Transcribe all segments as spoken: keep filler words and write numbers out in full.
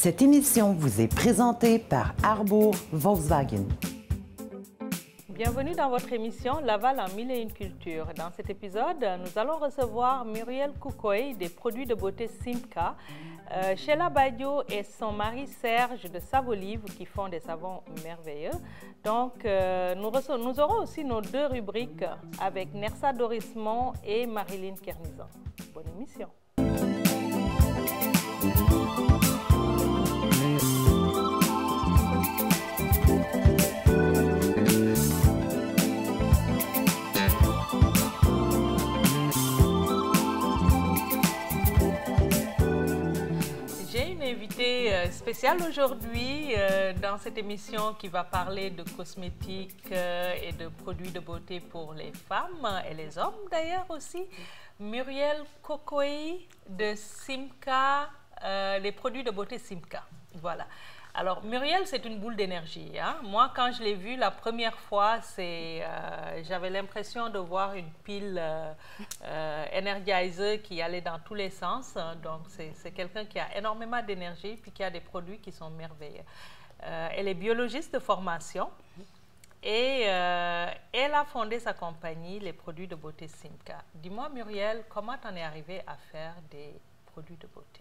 Cette émission vous est présentée par Arbour Volkswagen. Bienvenue dans votre émission Laval en mille et une culture. Dans cet épisode, nous allons recevoir Muriel Koukoey des produits de beauté Simkha, euh, Scheila Badio et son mari Serge de Savolive qui font des savons merveilleux. Donc, euh, nous, nous aurons aussi nos deux rubriques avec Nersa Dorismont et Marilyne Kernisan. Bonne émission. Invité spécial aujourd'hui euh, dans cette émission qui va parler de cosmétiques euh, et de produits de beauté pour les femmes et les hommes d'ailleurs aussi. Muriel Koukoey de Simkha, euh, les produits de beauté Simkha. Voilà. Alors Muriel, c'est une boule d'énergie, hein? Moi, quand je l'ai vue la première fois, c'est, euh, j'avais l'impression de voir une pile euh, euh, Energizer qui allait dans tous les sens. Donc, c'est quelqu'un qui a énormément d'énergie puis qui a des produits qui sont merveilleux. Euh, elle est biologiste de formation et euh, elle a fondé sa compagnie, les produits de beauté Simkha. Dis-moi, Muriel, comment t'en es arrivée à faire des produits de beauté?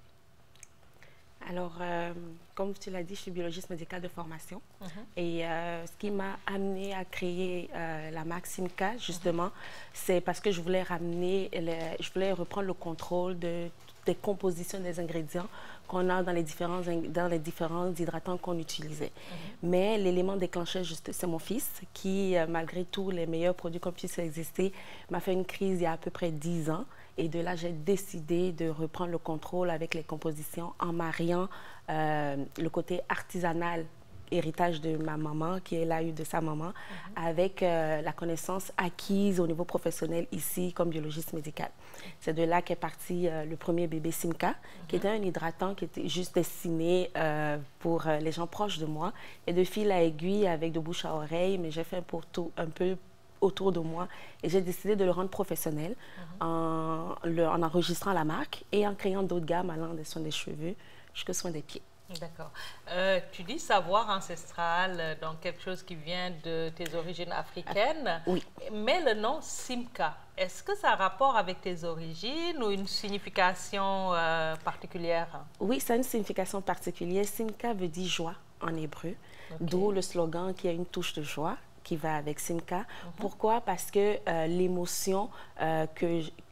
Alors, euh, comme tu l'as dit, je suis biologiste médicale de formation. Mm-hmm. Et euh, ce qui m'a amenée à créer euh, la marque Simkha, justement, mm-hmm. c'est parce que je voulais ramener, les, je voulais reprendre le contrôle de, des compositions des ingrédients qu'on a dans les différents, dans les différents hydratants qu'on utilisait. Mm-hmm. Mais l'élément déclencheur, c'est mon fils qui, malgré tous les meilleurs produits qu'on puisse exister, m'a fait une crise il y a à peu près dix ans. Et de là, j'ai décidé de reprendre le contrôle avec les compositions en mariant euh, le côté artisanal, héritage de ma maman, qui elle a eu de sa maman, mm-hmm. avec euh, la connaissance acquise au niveau professionnel ici comme biologiste médicale. C'est de là qu'est parti euh, le premier bébé Simkha, mm-hmm. qui était un hydratant qui était juste destiné euh, pour euh, les gens proches de moi. Et de fil à aiguille, avec de bouche à oreille, mais j'ai fait un pourtour un peu autour de moi et j'ai décidé de le rendre professionnel mm-hmm. en, le, en enregistrant la marque et en créant d'autres gammes allant des soins des cheveux jusqu'aux soins des pieds. D'accord. Euh, tu dis savoir ancestral, donc quelque chose qui vient de tes origines africaines. Oui. Mais le nom Simkha, est-ce que ça a rapport avec tes origines ou une signification euh, particulière? Oui, ça a une signification particulière. Simkha veut dire joie en hébreu, okay. d'où le slogan qui a une touche de joie qui va avec Simkha. Mm-hmm. Pourquoi? Parce que euh, l'émotion euh,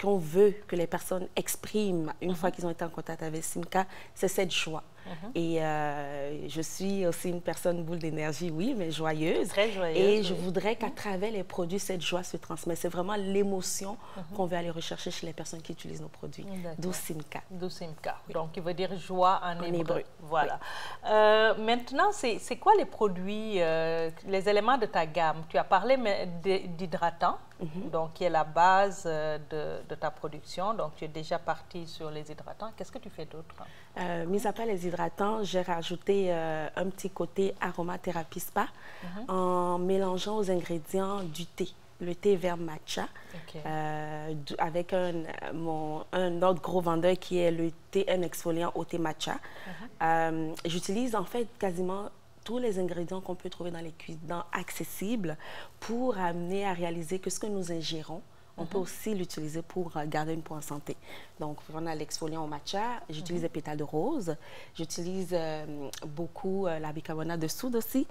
qu'on veut que les personnes expriment une mm-hmm. fois qu'ils ont été en contact avec Simkha, c'est cette joie. Mm-hmm. Et euh, je suis aussi une personne boule d'énergie, oui, mais joyeuse. Très joyeuse. Et oui. je voudrais qu'à mm-hmm. travers les produits, cette joie se transmette. C'est vraiment l'émotion mm-hmm. qu'on veut aller rechercher chez les personnes qui utilisent nos produits. D'où Simkha. D'où Simkha. Oui. Donc, il veut dire joie en, en hébreu. hébreu. Voilà. Oui. Euh, maintenant, c'est quoi les produits, euh, les éléments de ta gamme? Tu as parlé d'hydratants, mm-hmm. donc qui est la base de, de ta production. Donc, tu es déjà partie sur les hydratants. Qu'est-ce que tu fais d'autre? Euh, mis à part les hydratants, j'ai rajouté euh, un petit côté aromathérapie spa mm-hmm. en mélangeant aux ingrédients du thé, le thé vert matcha, okay. euh, avec un, mon, un autre gros vendeur qui est le thé, un exfoliant au thé matcha. Mm-hmm. euh, J'utilise en fait quasiment tous les ingrédients qu'on peut trouver dans les cuisines accessibles pour amener à réaliser que ce que nous ingérons, on mm-hmm. peut aussi l'utiliser pour garder une peau en santé. Donc, on a l'exfoliant au matcha, j'utilise mm-hmm. les pétales de rose, j'utilise euh, beaucoup euh, la bicarbonate de soude aussi.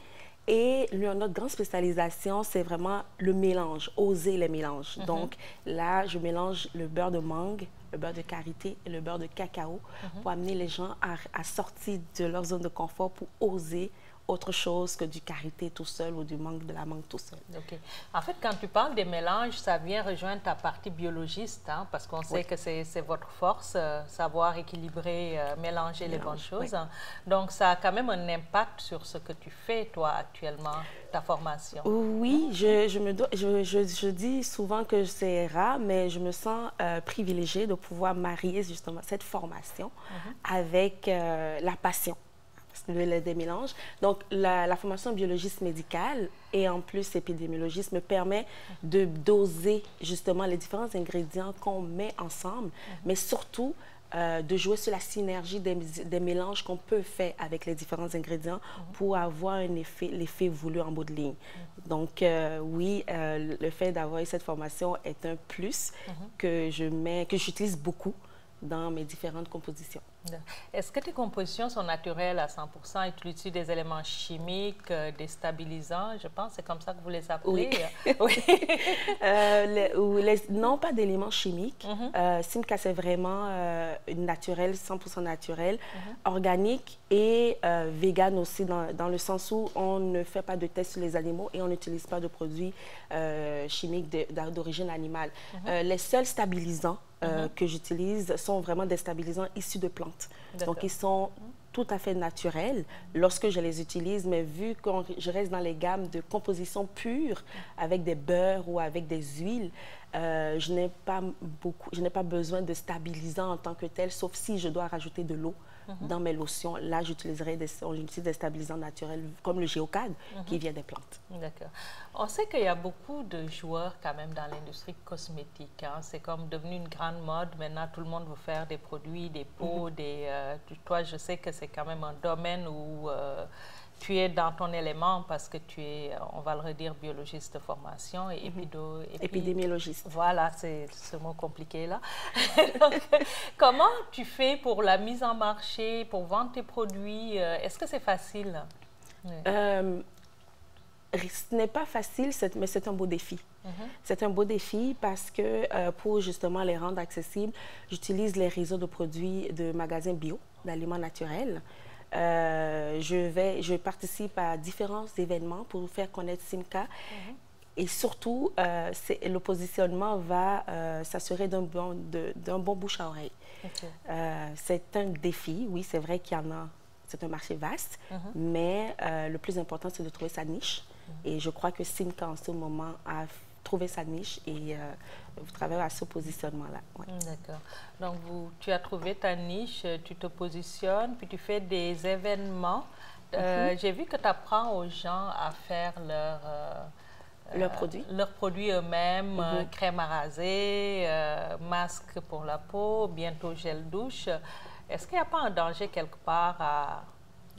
Et notre grande spécialisation, c'est vraiment le mélange, oser les mélanges. Mm-hmm. Donc là, je mélange le beurre de mangue, le beurre de karité et le beurre de cacao mm-hmm. pour amener les gens à, à sortir de leur zone de confort pour oser autre chose que du karité tout seul ou du mangue, de la mangue tout seul. Okay. En fait, quand tu parles des mélanges, ça vient rejoindre ta partie biologiste, hein, parce qu'on sait oui. que c'est votre force, euh, savoir équilibrer, euh, mélanger Mélange, les bonnes choses. Oui. Hein. Donc, ça a quand même un impact sur ce que tu fais, toi, actuellement, ta formation. Oui, je, je, me dois, je, je, je dis souvent que c'est rare, mais je me sens euh, privilégiée de pouvoir marier justement cette formation mm-hmm. avec euh, la passion. Des mélanges. Donc, la, la formation biologiste médicale et en plus épidémiologiste me permet de doser justement les différents ingrédients qu'on met ensemble, mm-hmm. mais surtout euh, de jouer sur la synergie des, des mélanges qu'on peut faire avec les différents ingrédients mm-hmm. pour avoir un effet, l'effet voulu en bout de ligne. Mm-hmm. Donc euh, oui, euh, le fait d'avoir eu cette formation est un plus mm-hmm. que je mets, que j'utilise beaucoup dans mes différentes compositions. Est-ce que tes compositions sont naturelles à cent pour cent et tu utilises des éléments chimiques, euh, déstabilisants, je pense, c'est comme ça que vous les appelez? Oui. oui. euh, les, les, non, pas d'éléments chimiques. Mm-hmm. euh, Simkha, c'est vraiment euh, naturel, cent pour cent naturel, mm-hmm. organique et euh, vegan aussi, dans, dans le sens où on ne fait pas de tests sur les animaux et on n'utilise pas de produits euh, chimiques d'origine animale. Mm-hmm. euh, les seuls stabilisants Euh, mm-hmm. que j'utilise sont vraiment des stabilisants issus de plantes. Donc, ils sont tout à fait naturels lorsque je les utilise, mais vu que je reste dans les gammes de composition pure, avec des beurres ou avec des huiles, euh, je n'ai pas beaucoup, je n'ai pas besoin de stabilisants en tant que tel, sauf si je dois rajouter de l'eau mm-hmm. dans mes lotions. Là, j'utiliserai des, des stabilisants naturels, comme le géocade, mm-hmm. qui vient des plantes. D'accord. On sait qu'il y a beaucoup de joueurs quand même dans l'industrie cosmétique. Hein. C'est comme devenu une grande mode. Maintenant, tout le monde veut faire des produits, des peaux, mm-hmm. des... Euh, toi, je sais que c'est quand même un domaine où... Euh, tu es dans ton élément parce que tu es, on va le redire, biologiste de formation et épido, épi... épidémiologiste. Voilà, c'est ce mot compliqué là. Donc, comment tu fais pour la mise en marché, pour vendre tes produits? Est-ce que c'est facile? Euh, ce n'est pas facile, mais c'est un beau défi. Mm-hmm. C'est un beau défi parce que euh, pour justement les rendre accessibles, j'utilise les réseaux de produits de magasins bio, d'aliments naturels. Euh, je, vais, je participe à différents événements pour faire connaître Simkha. Mm-hmm. Et surtout, euh, le positionnement va euh, s'assurer d'un bon, bon bouche à oreille. Okay. Euh, c'est un défi. Oui, c'est vrai qu'il y en a. C'est un marché vaste. Mm-hmm. Mais euh, le plus important, c'est de trouver sa niche. Mm-hmm. Et je crois que Simkha, en ce moment, a trouver sa niche et euh, vous travaillez à ce positionnement-là. Ouais. D'accord. Donc, vous, tu as trouvé ta niche, tu te positionnes, puis tu fais des événements. Euh, mm-hmm. J'ai vu que tu apprends aux gens à faire leur... Euh, leurs euh, produits. Leurs produits eux-mêmes, mm-hmm. euh, crème à raser, euh, masque pour la peau, bientôt gel douche. Est-ce qu'il n'y a pas un danger quelque part à...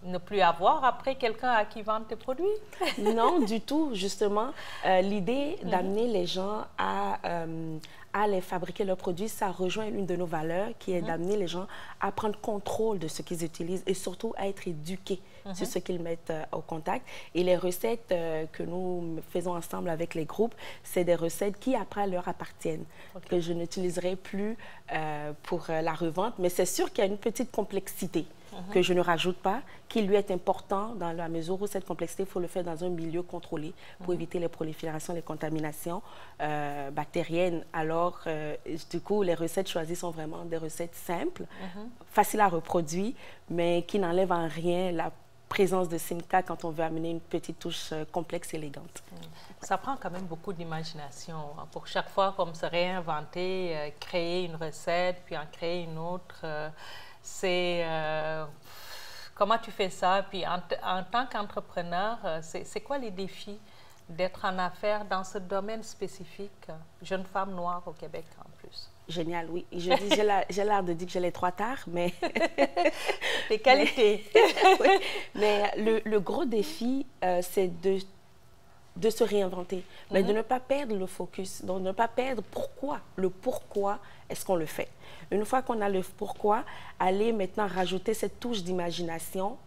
ne plus avoir après quelqu'un à qui vendre tes produits? Non, du tout, justement. Euh, L'idée d'amener mm-hmm. les gens à, euh, à les fabriquer leurs produits, ça rejoint une de nos valeurs qui est mm-hmm. d'amener les gens à prendre contrôle de ce qu'ils utilisent et surtout à être éduqués mm-hmm. sur ce qu'ils mettent euh, au contact. Et les recettes euh, que nous faisons ensemble avec les groupes, c'est des recettes qui après leur appartiennent, okay. que je n'utiliserai plus euh, pour euh, la revente. Mais c'est sûr qu'il y a une petite complexité que je ne rajoute pas, qui lui est important dans la mesure où cette complexité, il faut le faire dans un milieu contrôlé pour mm-hmm. éviter les proliférations, les contaminations euh, bactériennes. Alors, euh, du coup, les recettes choisies sont vraiment des recettes simples, mm-hmm. faciles à reproduire, mais qui n'enlèvent en rien la présence de Simkha quand on veut amener une petite touche euh, complexe et élégante. Ça prend quand même beaucoup d'imagination hein, pour chaque fois qu'on se réinventer, euh, créer une recette, puis en créer une autre... Euh, c'est euh, comment tu fais ça? Puis en, en tant qu'entrepreneur, c'est quoi les défis d'être en affaires dans ce domaine spécifique? Jeune femme noire au Québec en plus. Génial, oui. J'ai l'air de dire que j'ai les trois tards, mais... les qualités. Mais, oui. mais le, le gros défi, euh, c'est de... de se réinventer, mais mm-hmm. de ne pas perdre le focus, donc de ne pas perdre pourquoi, le pourquoi est-ce qu'on le fait. Une fois qu'on a le pourquoi, aller maintenant rajouter cette touche d'imagination,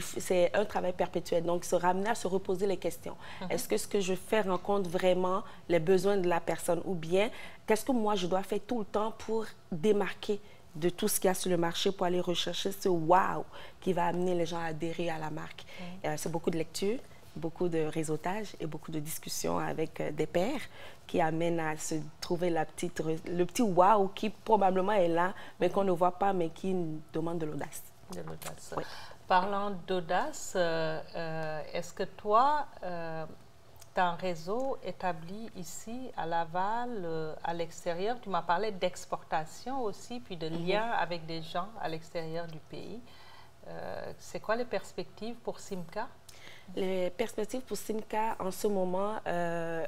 c'est un travail perpétuel, donc se ramener à se reposer les questions. Mm-hmm. Est-ce que ce que je fais rencontre vraiment les besoins de la personne ou bien qu'est-ce que moi je dois faire tout le temps pour démarquer de tout ce qu'il y a sur le marché pour aller rechercher ce « wow » qui va amener les gens à adhérer à la marque. Mm-hmm. euh, c'est beaucoup de lecture, beaucoup de réseautage et beaucoup de discussions avec euh, des pairs qui amènent à se trouver la petite, le petit « wow » qui probablement est là, mais qu'on ne voit pas, mais qui demande de l'audace. De l'audace. Oui. Parlant d'audace, euh, euh, est-ce que toi, euh, tu as un réseau établi ici, à Laval, euh, à l'extérieur? Tu m'as parlé d'exportation aussi, puis de liens mm-hmm. avec des gens à l'extérieur du pays. Euh, c'est quoi les perspectives pour Simkha? Les perspectives pour Simkha, en ce moment, euh,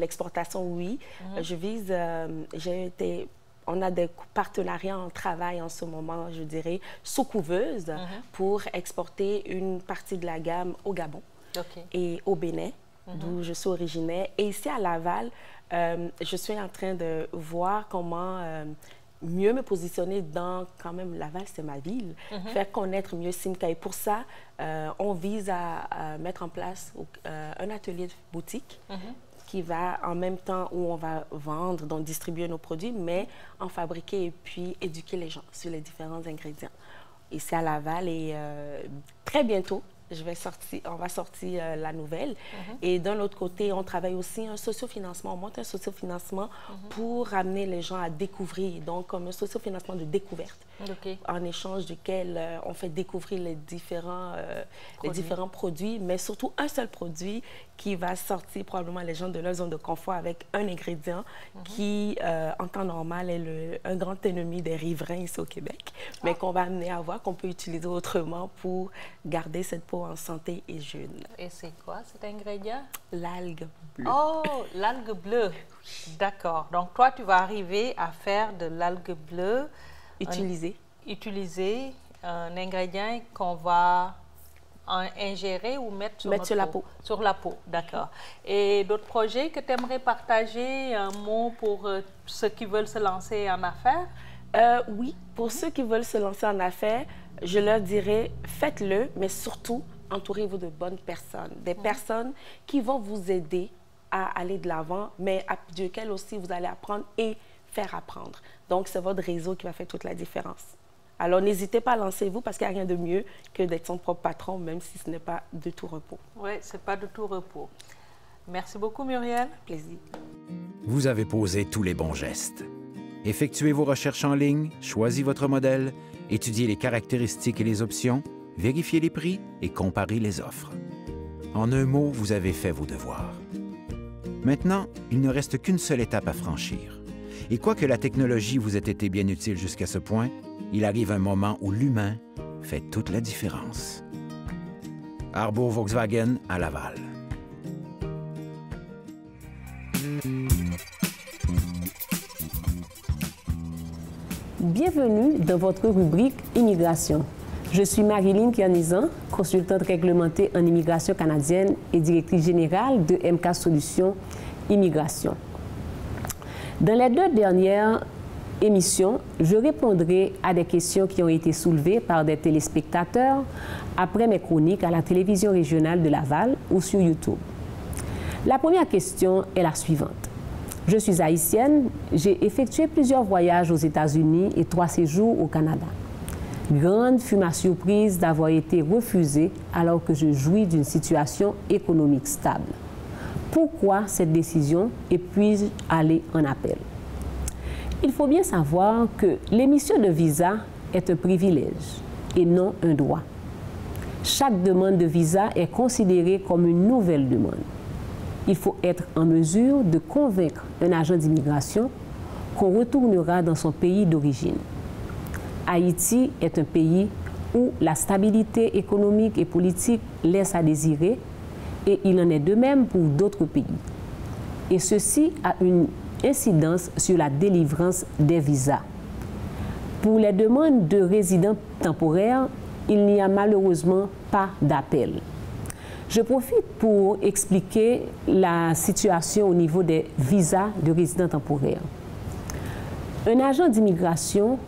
l'exportation, oui. Mm-hmm. Je vise, euh, j'ai été on a des partenariats en travail en ce moment, je dirais, sous couveuse, mm-hmm. pour exporter une partie de la gamme au Gabon, okay. et au Bénin, mm-hmm. d'où je suis originaire. Et ici à Laval, euh, je suis en train de voir comment... Euh, mieux me positionner dans, quand même, Laval, c'est ma ville, mm-hmm. faire connaître mieux Simkha. Et pour ça, euh, on vise à, à mettre en place euh, un atelier de boutique, mm-hmm. qui va en même temps où on va vendre, donc distribuer nos produits, mais en fabriquer et puis éduquer les gens sur les différents ingrédients. Ici à Laval, et euh, très bientôt, je vais sortir, on va sortir euh, la nouvelle. Mm-hmm. Et d'un autre côté, on travaille aussi un sociofinancement. On monte un sociofinancement, mm-hmm. pour amener les gens à découvrir. Donc, comme un sociofinancement de découverte, okay. en échange duquel euh, on fait découvrir les différents, euh, les différents produits, mais surtout un seul produit qui va sortir probablement les gens de leur zone de confort avec un ingrédient, mm-hmm. qui, euh, en temps normal, est le, un grand ennemi des riverains ici au Québec, ah. mais qu'on va amener à voir qu'on peut utiliser autrement pour garder cette peau en santé et jeune. Et c'est quoi cet ingrédient? L'algue bleue. Oh, l'algue bleue. D'accord. Donc, toi, tu vas arriver à faire de l'algue bleue. Utiliser. Un, utiliser un ingrédient qu'on va ingérer ou mettre sur, mettre sur peau. la peau. Sur la peau, d'accord. Et d'autres projets que tu aimerais partager, un mot pour euh, ceux qui veulent se lancer en affaires? Euh, oui, pour mm-hmm. ceux qui veulent se lancer en affaires, je leur dirais, faites-le, mais surtout, entourez-vous de bonnes personnes, des mmh. personnes qui vont vous aider à aller de l'avant, mais à, duquel aussi vous allez apprendre et faire apprendre. Donc, c'est votre réseau qui va faire toute la différence. Alors, n'hésitez pas, lancez-vous, parce qu'il n'y a rien de mieux que d'être son propre patron, même si ce n'est pas de tout repos. Oui, ce n'est pas de tout repos. Merci beaucoup, Muriel. Plaisir. Vous avez posé tous les bons gestes. Effectuez vos recherches en ligne, choisissez votre modèle, étudiez les caractéristiques et les options, vérifiez les prix et comparez les offres. En un mot, vous avez fait vos devoirs. Maintenant, il ne reste qu'une seule étape à franchir. Et quoique la technologie vous ait été bien utile jusqu'à ce point, il arrive un moment où l'humain fait toute la différence. Arbour Volkswagen à Laval. Bienvenue dans votre rubrique Immigration. Je suis Marilyne Kernisan, consultante réglementée en immigration canadienne et directrice générale de M K Solutions Immigration. Dans les deux dernières émissions, je répondrai à des questions qui ont été soulevées par des téléspectateurs après mes chroniques à la télévision régionale de Laval ou sur YouTube. La première question est la suivante. Je suis haïtienne, j'ai effectué plusieurs voyages aux États-Unis et trois séjours au Canada. Grande fut ma surprise d'avoir été refusée alors que je jouis d'une situation économique stable. Pourquoi cette décision et puis-je aller en appel? Il faut bien savoir que l'émission de visa est un privilège et non un droit. Chaque demande de visa est considérée comme une nouvelle demande. Il faut être en mesure de convaincre un agent d'immigration qu'on retournera dans son pays d'origine. Haïti est un pays où la stabilité économique et politique laisse à désirer et il en est de même pour d'autres pays. Et ceci a une incidence sur la délivrance des visas. Pour les demandes de résidents temporaires, il n'y a malheureusement pas d'appel. Je profite pour expliquer la situation au niveau des visas de résidents temporaires. Un agent d'immigration,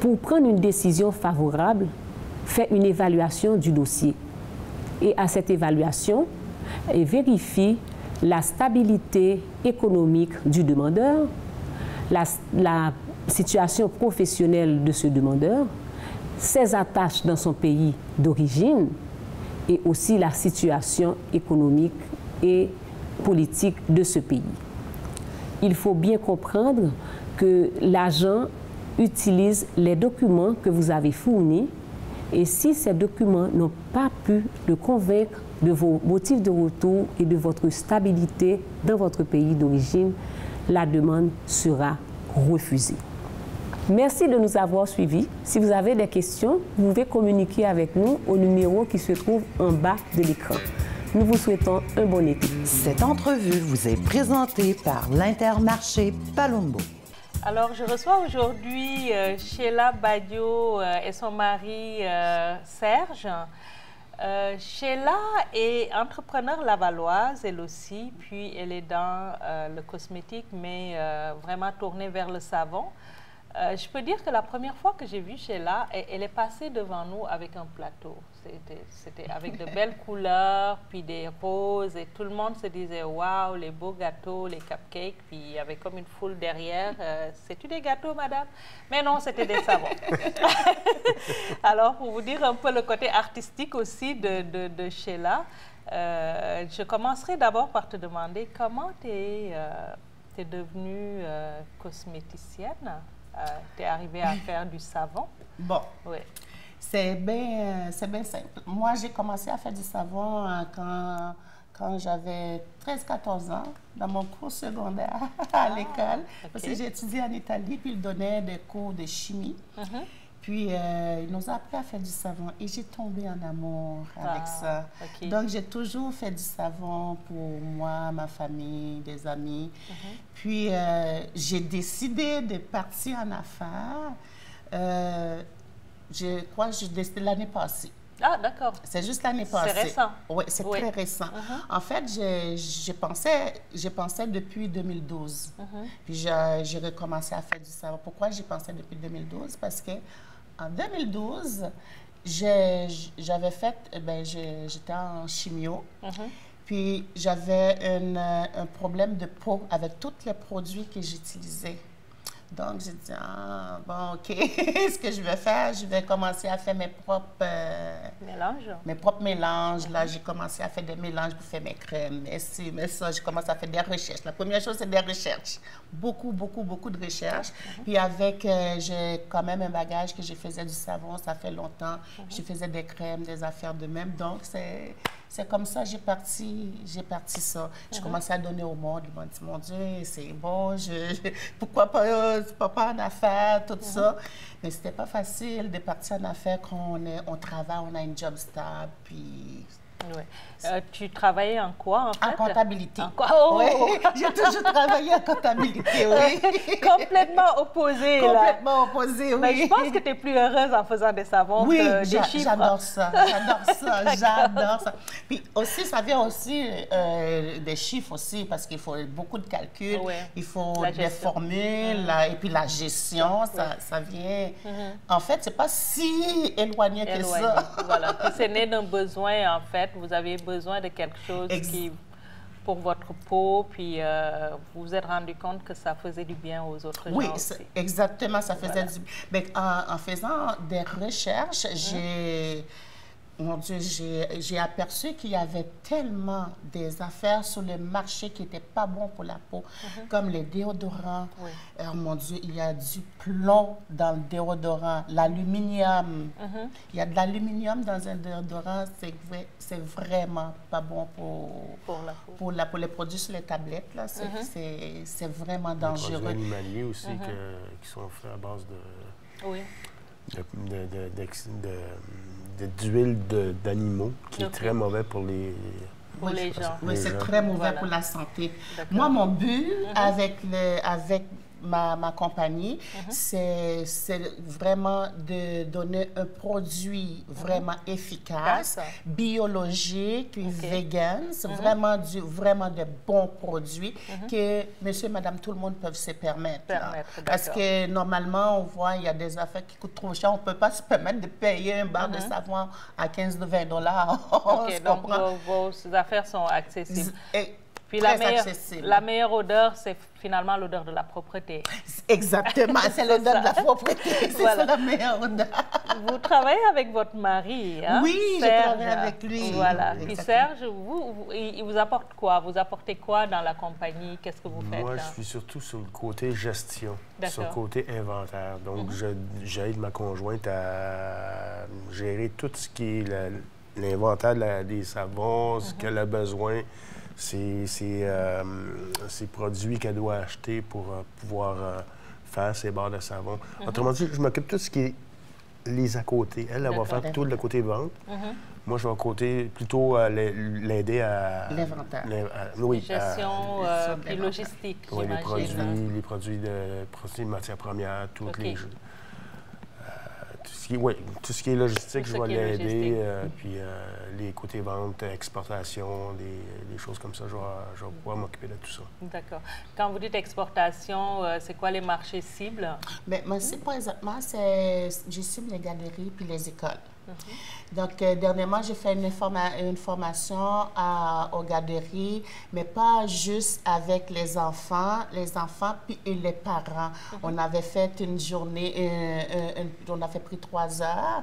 pour prendre une décision favorable, fait une évaluation du dossier. Et à cette évaluation, il vérifie la stabilité économique du demandeur, la, la situation professionnelle de ce demandeur, ses attaches dans son pays d'origine, et aussi la situation économique et politique de ce pays. Il faut bien comprendre que l'agent utilise les documents que vous avez fournis et si ces documents n'ont pas pu le convaincre de vos motifs de retour et de votre stabilité dans votre pays d'origine, la demande sera refusée. Merci de nous avoir suivis. Si vous avez des questions, vous pouvez communiquer avec nous au numéro qui se trouve en bas de l'écran. Nous vous souhaitons un bon été. Cette entrevue vous est présentée par l'Intermarché Palombo. Alors, je reçois aujourd'hui euh, Scheila Badio euh, et son mari euh, Serge. Euh, Scheila est entrepreneur lavalloise, elle aussi, puis elle est dans euh, le cosmétique, mais euh, vraiment tournée vers le savon. Euh, je peux dire que la première fois que j'ai vu Scheila, elle, elle est passée devant nous avec un plateau. C'était avec de belles couleurs, puis des roses, et tout le monde se disait « Waouh, les beaux gâteaux, les cupcakes », puis il y avait comme une foule derrière. Euh, « C'est-tu des gâteaux, madame ?» Mais non, c'était des savons. Alors, pour vous dire un peu le côté artistique aussi de, de, de Scheila, euh, je commencerai d'abord par te demander comment tu es, euh, t'es devenue euh, cosméticienne. Euh, tu es arrivée à faire du savon. Bon. Oui. C'est bien euh, bien simple. Moi, j'ai commencé à faire du savon euh, quand, quand j'avais treize à quatorze ans, dans mon cours secondaire à ah, l'école. Okay. Parce que j'ai étudié en Italie, puis ils donnaient des cours de chimie. Uh-huh. Puis, euh, ils nous apprenaient à faire du savon. Et j'ai tombé en amour ah, avec ça. Okay. Donc, j'ai toujours fait du savon pour moi, ma famille, des amis. Uh-huh. Puis, euh, j'ai décidé de partir en affaires. Euh, Je crois que je l'année passée. Ah, d'accord. C'est juste l'année passée. C'est récent. Oui, c'est oui. très récent. Uh-huh. En fait, je pensais, je pensais depuis deux mille douze. Uh-huh. Puis j'ai recommencé à faire du savon. Pourquoi j'ai pensé depuis deux mille douze? Parce que en deux mille douze, j'avais fait, ben, j'étais en chimio. Uh-huh. Puis j'avais un problème de peau avec tous les produits que j'utilisais. Donc, j'ai dit, ah, bon, OK, ce que je vais faire, je vais commencer à faire mes propres... Euh, mélanges. Mes propres mélanges. Mm-hmm. Là, j'ai commencé à faire des mélanges pour faire mes crèmes, mes ci, mes ça. J'ai commencé à faire des recherches. La première chose, c'est des recherches. Beaucoup, beaucoup, beaucoup de recherches. Mm-hmm. Puis avec, euh, j'ai quand même un bagage que je faisais du savon, ça fait longtemps. Mm-hmm. Je faisais des crèmes, des affaires de même. Donc, c'est... C'est comme ça, j'ai parti, j'ai parti ça. Je commençais à donner au monde. Ils m'ont dit, mon Dieu, c'est bon, je, je, pourquoi pas, euh, pas en affaires, tout ça. Mais c'était pas facile de partir en affaires quand on, est, on travaille, on a une job stable, puis... Oui. Euh, tu travaillais en quoi, en fait? En comptabilité. En quoi? Oh! Oui, j'ai toujours travaillé en comptabilité, oui. Complètement opposée, là. Complètement opposée, oui. Mais je pense que tu es plus heureuse en faisant des savons oui, que des chiffres. Oui, j'adore ça, j'adore ça, j'adore ça. Puis aussi, ça vient aussi euh, des chiffres aussi, parce qu'il faut beaucoup de calculs, oui. il faut des formules, mmh. et puis la gestion, oui. ça, ça vient... Mmh. En fait, c'est pas si éloigné, éloigné que ça. Voilà, c'est né d'un besoin, en fait. Vous avez besoin de quelque chose Ex qui, pour votre peau, puis euh, vous vous êtes rendu compte que ça faisait du bien aux autres oui, gens aussi. Oui, exactement, ça faisait voilà. du bien. Mais en, en faisant des recherches, mmh. j'ai... Mon Dieu, j'ai aperçu qu'il y avait tellement des affaires sur le marché qui n'étaient pas bons pour la peau, mm-hmm. comme les déodorants. Oui. Alors, mon Dieu, il y a du plomb dans le déodorant, l'aluminium. Mm-hmm. Il y a de l'aluminium dans un déodorant, c'est vraiment pas bon pour, pour, la peau. Pour, la, pour les produits sur les tablettes. C'est mm-hmm. vraiment dangereux. Il y a des produits animaliers aussi mm-hmm. que, qui sont faits à base de... Oui. de, de, de, de, de d'huile d'animaux qui okay. est très mauvais pour les, pour les gens. Oui, c'est très mauvais voilà. pour la santé. Moi, mon but mm-hmm. avec, le, avec ma, ma compagnie, mm-hmm. c'est vraiment de donner un produit vraiment mm-hmm. efficace, biologique, okay. vegan, mm-hmm. vraiment, du, vraiment de bons produits mm-hmm. que monsieur et madame tout le monde peuvent se permettre. permettre Parce que normalement, on voit, il y a des affaires qui coûtent trop cher, on ne peut pas se permettre de payer un bar mm-hmm. de savon à quinze à vingt dollars. OK, donc vos, vos affaires sont accessibles. Et, Puis la meilleure, la meilleure odeur, c'est finalement l'odeur de la propreté. Exactement, c'est l'odeur de la propreté. C'est voilà. la meilleure odeur. Vous travaillez avec votre mari, hein? Oui, Serge. Je travaille avec lui. Voilà. Exactement. Puis Serge, vous, vous, il vous apporte quoi? Vous apportez quoi dans la compagnie? Qu'est-ce que vous faites? Moi, hein? je suis surtout sur le côté gestion, sur le côté inventaire. Donc, mm-hmm. j'aide ma conjointe à gérer tout ce qui est l'inventaire des savons, mm-hmm. ce qu'elle a besoin. Ces, ces, euh, ces produits qu'elle doit acheter pour euh, pouvoir euh, faire ses barres de savon. Mm-hmm. Autrement dit, je m'occupe de tout ce qui est les à côté. Elle, elle va faire plutôt de le côté vente. Mm -hmm. Moi, je vais côté plutôt euh, l'aider à... L'inventaire. Oui. Gestion euh, et logistique, oui, les produits, les produits de produits de matières premières, toutes okay. les... Euh, tout, ce qui, oui, tout ce qui est logistique, tout je vais l'aider. Euh, puis euh, les côtés vente, exportation, des, des choses comme ça, je vais, je vais pouvoir m'occuper de tout ça. D'accord. Quand vous dites exportation, euh, c'est quoi les marchés cibles? Bien, moi, c'est présentement, je cible les galeries puis les écoles. Donc, euh, dernièrement, j'ai fait une, forma une formation à, aux galeries, mais pas juste avec les enfants, les enfants puis et les parents. Mm-hmm. On avait fait une journée, euh, euh, on avait pris trois heures.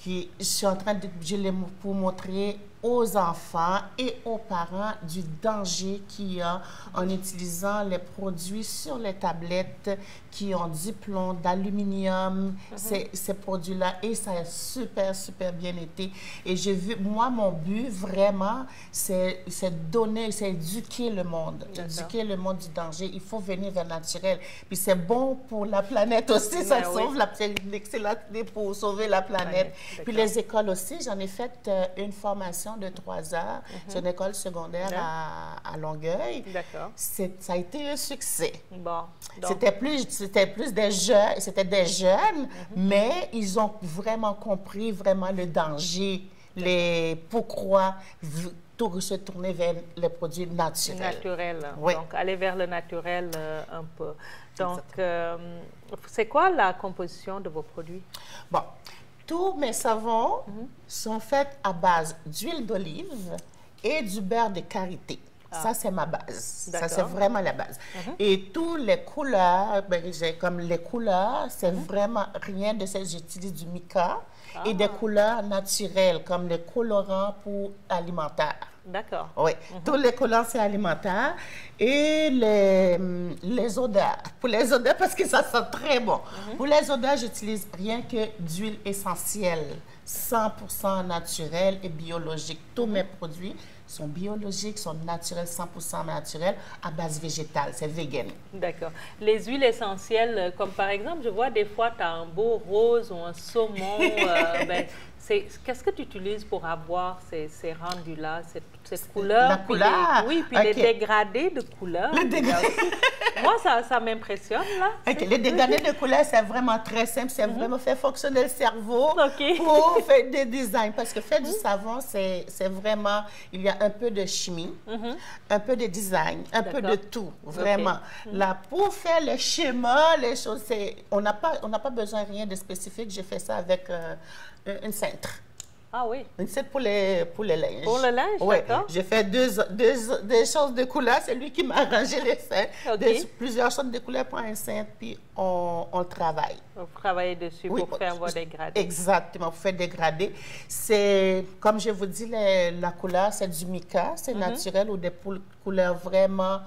Qui, je suis en train de je les, pour montrer aux enfants et aux parents du danger qu'il y a en utilisant les produits sur les tablettes qui ont du plomb, d'aluminium, mm-hmm. ces, ces produits-là. Et ça a super, super bien été. Et j'ai vu, moi, mon but, vraiment, c'est donner, c'est éduquer le monde. Éduquer le monde du danger. Il faut venir vers le naturel. Puis c'est bon pour la planète aussi. Mais ça oui. sauve la, c'est la, pour sauver la planète. Ouais, puis les écoles aussi. J'en ai fait euh, une formation de trois heures. Mm-hmm. C'est une école secondaire à, à Longueuil. D'accord. Ça a été un succès. Bon. C'était plus, c'était plus des jeunes, c'était des jeunes, mm-hmm. mais ils ont vraiment compris vraiment le danger, les pourquoi se tourner vers les produits naturels. Naturel. Oui. Donc, aller vers le naturel euh, un peu. Donc, euh, c'est quoi la composition de vos produits? Bon. Tous mes savons mm-hmm. sont faits à base d'huile d'olive et du beurre de karité. Ah. Ça, c'est ma base. Ça, c'est vraiment la base. Mm-hmm. Et toutes les couleurs, ben, comme les couleurs, c'est mm-hmm. vraiment rien de ça. J'utilise du mica ah. et des couleurs naturelles, comme les colorants pour alimentaire. D'accord. Oui. Mm-hmm. Tous les collants, c'est alimentaire. Et les, les odeurs. Pour les odeurs, parce que ça sent très bon. Mm-hmm. Pour les odeurs, j'utilise rien que d'huile essentielle, cent pour cent naturelle et biologique. Tous mes produits sont biologiques, sont naturels, cent pour cent naturels, à base végétale, c'est vegan. D'accord. Les huiles essentielles, comme par exemple, je vois des fois, tu as un beau rose ou un saumon. euh, ben, Qu'est-ce que tu utilises pour avoir ces, ces rendus-là, cette, cette couleur? La couleur? Puis les, oui, puis okay. les dégradés de couleur. Dégra... Moi, ça, ça m'impressionne, là. Okay. Les dégradés de couleur, c'est vraiment très simple. C'est mm -hmm. vraiment faire fonctionner le cerveau okay. pour faire des designs. Parce que faire mm -hmm. du savon, c'est vraiment... Il y a un peu de chimie, mm -hmm. un peu de design, un peu de tout, vraiment. Okay. Là, pour faire les schémas, les choses, on n'a pas, on n'a pas besoin de rien de spécifique. J'ai fait ça avec... Euh, une cintre. Ah oui? Une cintre pour les, pour les linges. Pour le linge, ouais. D'accord. J'ai fait deux, deux, deux choses de couleur. C'est lui qui m'a arrangé les cintres. Okay. Des, plusieurs choses de couleur pour un cintre, puis on, on travaille. Vous travaillez dessus oui, pour faire vos dégradés. Exactement, pour faire dégrader. C'est, comme je vous dis, les, la couleur, c'est du mica, c'est mm-hmm. naturel, ou des couleurs vraiment...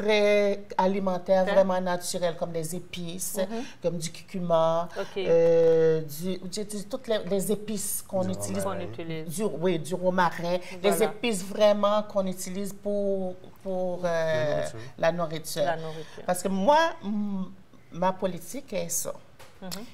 très alimentaire, okay. vraiment naturel, comme des épices, mm-hmm. comme du curcuma, okay. euh, du, du, du, toutes les, les épices qu'on utilise, qu'on utilise. Du, oui, du romarin, voilà. des épices vraiment qu'on utilise pour, pour euh, la, nourriture. La, nourriture. la nourriture. Parce que moi, ma politique est ça. Mm-hmm.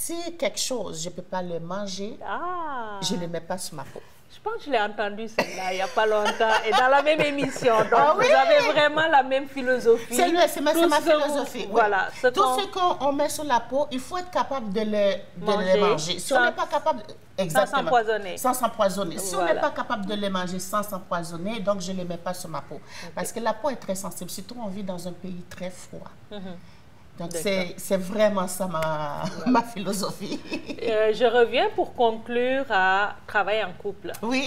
Si quelque chose, je ne peux pas le manger, ah. je ne le mets pas sur ma peau. Je pense que je l'ai entendu, celle-là, il n'y a pas longtemps, et dans la même émission. Donc, ah oui? vous avez vraiment la même philosophie. C'est ma, ma philosophie. Vous, voilà, ce tout ce qu'on met sur la peau, il faut être capable de le manger. De le manger. Si sans, on n'est pas capable... Exactement. Sans s'empoisonner. Sans s'empoisonner. Si voilà. on n'est pas capable de le manger sans s'empoisonner, donc je ne le mets pas sur ma peau. Okay. Parce que la peau est très sensible, surtout on vit dans un pays très froid. Mm-hmm. Donc, c'est vraiment ça ma, ouais. ma philosophie. Euh, je reviens pour conclure à travailler en couple. Oui.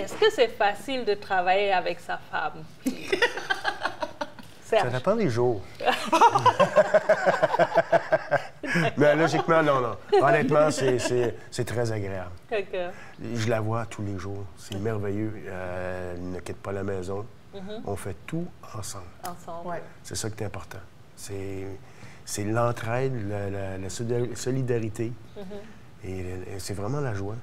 Est-ce que c'est facile de travailler avec sa femme? Ça dépend des jours. Mais logiquement, non, non. Honnêtement, c'est très agréable. Okay. Je la vois tous les jours. C'est merveilleux. Euh, elle ne quitte pas la maison. Mm-hmm. On fait tout ensemble. Ensemble. Ouais. C'est ça qui est important. C'est l'entraide, la, la, la solidarité. Mm-hmm. Et c'est vraiment la joie.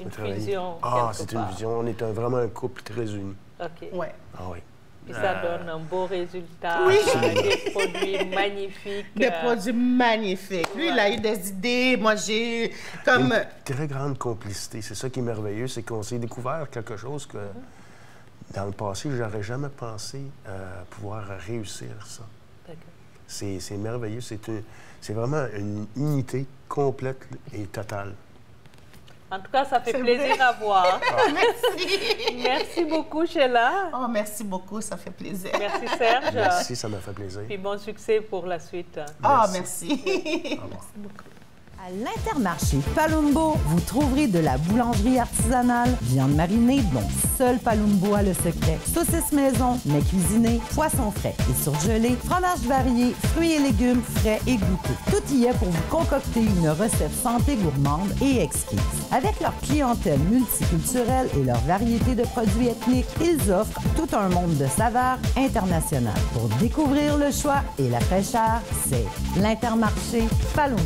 Une vision. Ah, c'est une vision. On est un, vraiment un couple très uni. OK. Ouais. Ah oui. Puis ça donne un beau résultat, oui. Des produits magnifiques. Des produits magnifiques. Lui, ouais. Il a eu des idées, moi j'ai comme... Une très grande complicité, c'est ça qui est merveilleux, c'est qu'on s'est découvert quelque chose que, mm-hmm. dans le passé, j'aurais jamais pensé euh, pouvoir réussir ça. C'est merveilleux, c'est vraiment une unité complète et totale. En tout cas, ça fait plaisir vrai. à voir. Ah. Merci. Merci beaucoup, Scheila. Oh, merci beaucoup, ça fait plaisir. Merci, Serge. Merci, ça m'a fait plaisir. Puis bon succès pour la suite. Ah, merci. Oh, merci. Merci beaucoup. À l'Intermarché Palombo, vous trouverez de la boulangerie artisanale, viande marinée dont seul Palombo a le secret, saucisses maison, mets cuisinés, poissons frais et surgelés, fromages variés, fruits et légumes frais et goûteux. Tout y est pour vous concocter une recette santé gourmande et exquise. Avec leur clientèle multiculturelle et leur variété de produits ethniques, ils offrent tout un monde de saveurs internationales. Pour découvrir le choix et la fraîcheur, c'est l'Intermarché Palombo.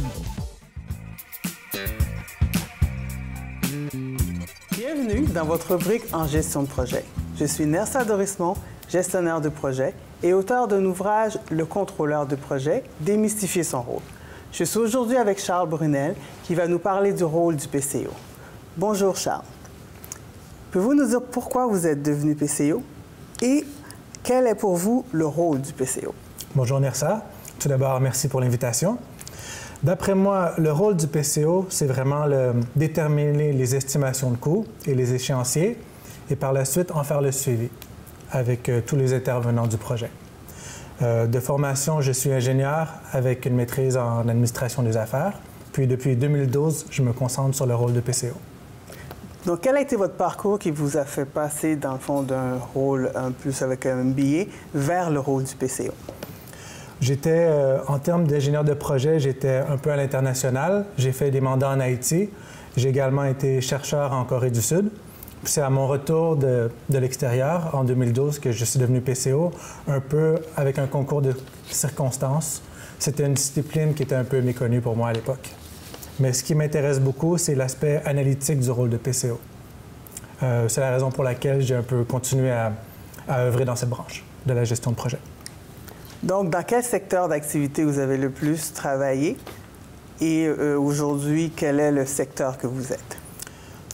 Bienvenue dans votre rubrique en gestion de projet. Je suis Nersa Dorismont, gestionnaire de projet et auteur d'un ouvrage « Le contrôleur de projet, démystifier son rôle ». Je suis aujourd'hui avec Charles Brunelle qui va nous parler du rôle du P C O. Bonjour Charles. Pouvez-vous nous dire pourquoi vous êtes devenu P C O et quel est pour vous le rôle du P C O? Bonjour Nersa. Tout d'abord, merci pour l'invitation. D'après moi, le rôle du P C O, c'est vraiment le, déterminer les estimations de coûts et les échéanciers et par la suite en faire le suivi avec euh, tous les intervenants du projet. Euh, de formation, je suis ingénieur avec une maîtrise en administration des affaires. Puis depuis deux mille douze, je me concentre sur le rôle de P C O. Donc, quel a été votre parcours qui vous a fait passer, dans le fond, d'un rôle un plus avec un M B A vers le rôle du P C O? J'étais, euh, en termes d'ingénieur de projet, j'étais un peu à l'international. J'ai fait des mandats en Haïti. J'ai également été chercheur en Corée du Sud. C'est à mon retour de, de l'extérieur, en deux mille douze, que je suis devenu P C O, un peu avec un concours de circonstances. C'était une discipline qui était un peu méconnue pour moi à l'époque. Mais ce qui m'intéresse beaucoup, c'est l'aspect analytique du rôle de P C O. Euh, c'est la raison pour laquelle j'ai un peu continué à, à œuvrer dans cette branche de la gestion de projet. Donc, dans quel secteur d'activité vous avez le plus travaillé et euh, aujourd'hui, quel est le secteur que vous êtes?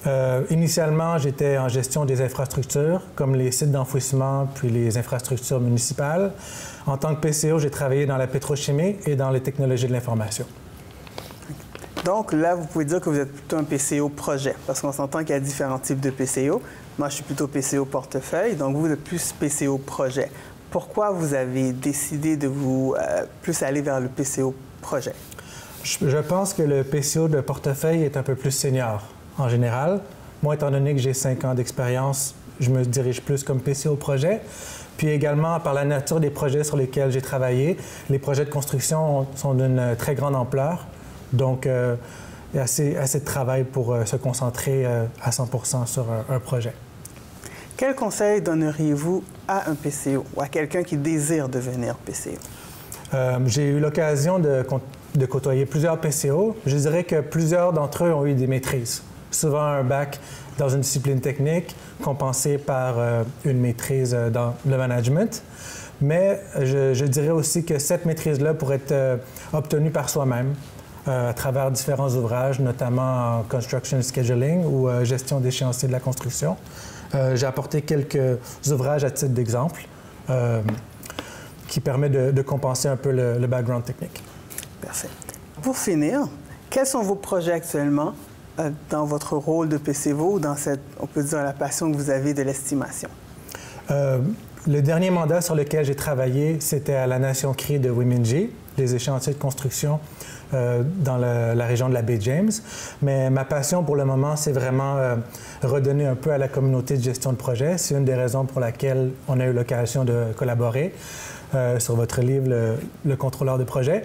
Euh, initialement, j'étais en gestion des infrastructures, comme les sites d'enfouissement puis les infrastructures municipales. En tant que P C O, j'ai travaillé dans la pétrochimie et dans les technologies de l'information. Donc là, vous pouvez dire que vous êtes plutôt un P C O projet, parce qu'on s'entend qu'il y a différents types de P C O. Moi, je suis plutôt P C O portefeuille, donc vous, vous êtes plus P C O projet. Pourquoi vous avez décidé de vous euh, plus aller vers le P C O projet? Je, je pense que le P C O de portefeuille est un peu plus senior en général. Moi, étant donné que j'ai cinq ans d'expérience, je me dirige plus comme P C O projet. Puis également, par la nature des projets sur lesquels j'ai travaillé, les projets de construction sont d'une très grande ampleur. Donc, euh, il y a assez, assez de travail pour euh, se concentrer euh, à cent pour cent sur un, un projet. Quel conseil donneriez-vous à un P C O ou à quelqu'un qui désire devenir P C O? Euh, j'ai eu l'occasion de, de côtoyer plusieurs P C O. Je dirais que plusieurs d'entre eux ont eu des maîtrises. Souvent un bac dans une discipline technique, compensé par euh, une maîtrise dans le management. Mais je, je dirais aussi que cette maîtrise-là pourrait être euh, obtenue par soi-même euh, à travers différents ouvrages, notamment en construction scheduling ou euh, gestion d'échéancier de la construction. Euh, j'ai apporté quelques ouvrages à titre d'exemple euh, qui permettent de, de compenser un peu le, le background technique. Parfait. Pour finir, quels sont vos projets actuellement euh, dans votre rôle de P C O ou dans cette, on peut dire, la passion que vous avez de l'estimation? Euh, le dernier mandat sur lequel j'ai travaillé, c'était à la Nation Cree de Wimingi, les échéanciers de construction euh, dans la, la région de la baie James. Mais ma passion pour le moment, c'est vraiment euh, redonner un peu à la communauté de gestion de projet. C'est une des raisons pour laquelle on a eu l'occasion de collaborer euh, sur votre livre, le, le contrôleur de projet.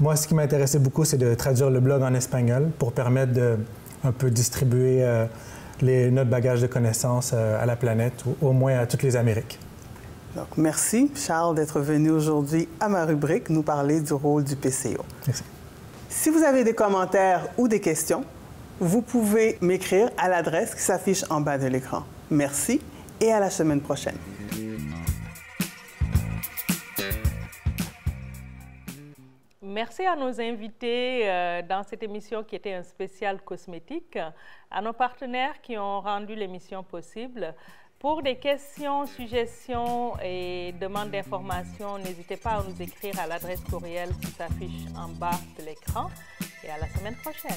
Moi, ce qui m'intéressait beaucoup, c'est de traduire le blog en espagnol pour permettre de un peu distribuer euh, les, notre bagage de connaissances euh, à la planète, ou au moins à toutes les Amériques. Donc, merci, Charles, d'être venu aujourd'hui à ma rubrique nous parler du rôle du P C O. Merci. Si vous avez des commentaires ou des questions, vous pouvez m'écrire à l'adresse qui s'affiche en bas de l'écran. Merci et à la semaine prochaine. Merci à nos invités euh, dans cette émission qui était un spécial cosmétique, à nos partenaires qui ont rendu l'émission possible. Pour des questions, suggestions et demandes d'informations, n'hésitez pas à nous écrire à l'adresse courriel qui s'affiche en bas de l'écran. Et à la semaine prochaine.